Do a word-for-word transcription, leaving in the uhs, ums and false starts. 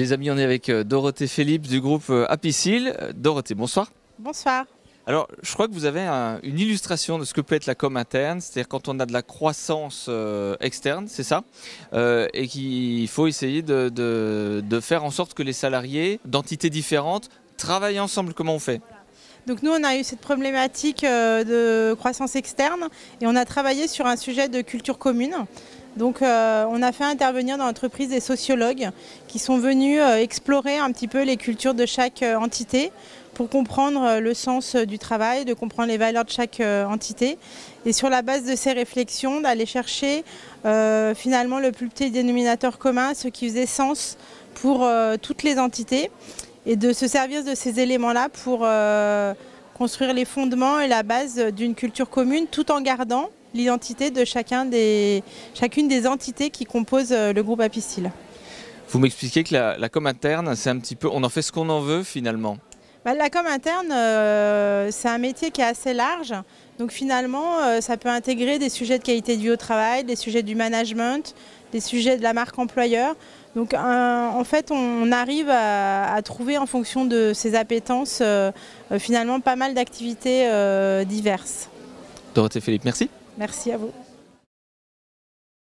Les amis, on est avec Dorothée Philippe du groupe Apicil. Dorothée, bonsoir. Bonsoir. Alors, je crois que vous avez un, une illustration de ce que peut être la com interne, c'est-à-dire quand on a de la croissance euh, externe, c'est ça, euh, et qu'il faut essayer de, de, de faire en sorte que les salariés d'entités différentes travaillent ensemble. Comment on fait ? Donc nous, on a eu cette problématique de croissance externe et on a travaillé sur un sujet de culture commune. Donc euh, on a fait intervenir dans l'entreprise des sociologues qui sont venus explorer un petit peu les cultures de chaque entité pour comprendre le sens du travail, de comprendre les valeurs de chaque entité. Et sur la base de ces réflexions, d'aller chercher euh, finalement le plus petit dénominateur commun, ce qui faisait sens pour euh, toutes les entités. Et de se servir de ces éléments-là pour euh, construire les fondements et la base d'une culture commune, tout en gardant l'identité de chacun des, chacune des entités qui composent le groupe Apicil. Vous m'expliquez que la, la com interne, c'est un petit peu, on en fait ce qu'on en veut finalement. Bah, la com interne, euh, c'est un métier qui est assez large. Donc finalement, euh, ça peut intégrer des sujets de qualité du haut travail, des sujets du management, des sujets de la marque employeur. Donc euh, en fait, on arrive à, à trouver en fonction de ses appétences euh, euh, finalement pas mal d'activités euh, diverses. Dorothée Philippe, merci. Merci à vous.